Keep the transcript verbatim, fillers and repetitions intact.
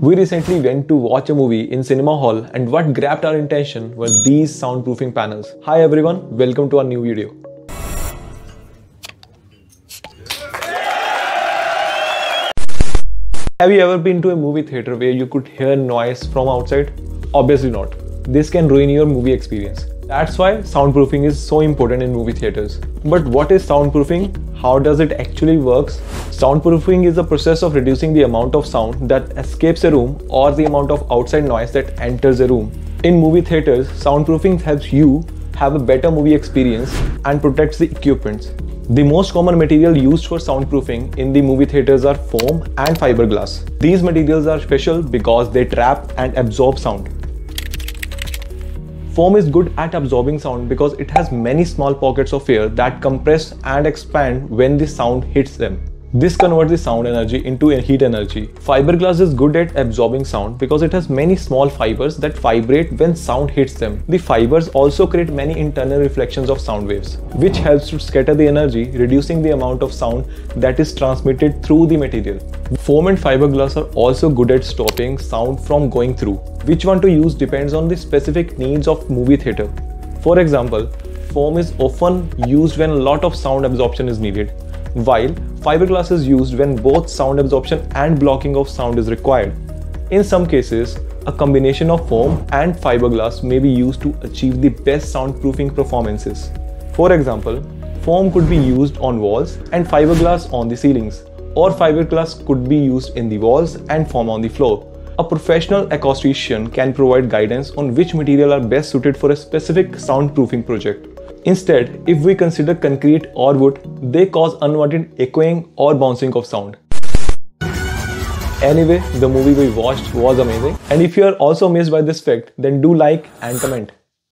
We recently went to watch a movie in cinema hall, and what grabbed our attention were these soundproofing panels. Hi everyone, welcome to our new video. Have you ever been to a movie theater where you could hear noise from outside? Obviously not. This can ruin your movie experience. That's why soundproofing is so important in movie theaters. But what is soundproofing? How does it actually work? Soundproofing is the process of reducing the amount of sound that escapes a room or the amount of outside noise that enters a room. In movie theaters, soundproofing helps you have a better movie experience and protects the equipment. The most common material used for soundproofing in the movie theaters are foam and fiberglass. These materials are special because they trap and absorb sound. Foam is good at absorbing sound because it has many small pockets of air that compress and expand when the sound hits them. This converts the sound energy into heat energy. Fiberglass is good at absorbing sound because it has many small fibers that vibrate when sound hits them. The fibers also create many internal reflections of sound waves, which helps to scatter the energy, reducing the amount of sound that is transmitted through the material. Foam and fiberglass are also good at stopping sound from going through. Which one to use depends on the specific needs of movie theater. For example, foam is often used when a lot of sound absorption is needed, while fiberglass is used when both sound absorption and blocking of sound is required. In some cases, a combination of foam and fiberglass may be used to achieve the best soundproofing performances. For example, foam could be used on walls and fiberglass on the ceilings, or fiberglass could be used in the walls and foam on the floor. A professional acoustician can provide guidance on which material are best suited for a specific soundproofing project. Instead, if we consider concrete or wood, they cause unwanted echoing or bouncing of sound. Anyway, the movie we watched was amazing, and if you are also amazed by this fact, then do like and comment.